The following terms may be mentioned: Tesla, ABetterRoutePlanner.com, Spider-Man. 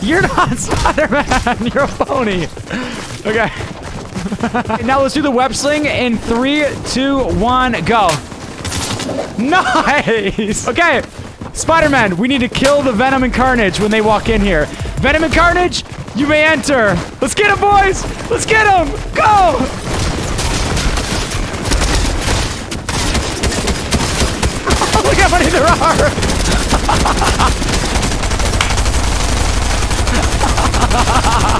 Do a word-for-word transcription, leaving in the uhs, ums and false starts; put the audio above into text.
You're not Spider-Man. You're a phony. Okay. Now let's do the web sling in three, two, one, go. Nice. Okay. Spider-Man, we need to kill the Venom and Carnage when they walk in here. Venom and Carnage, you may enter. Let's get him, boys. Let's get him. Go. Look how many there are.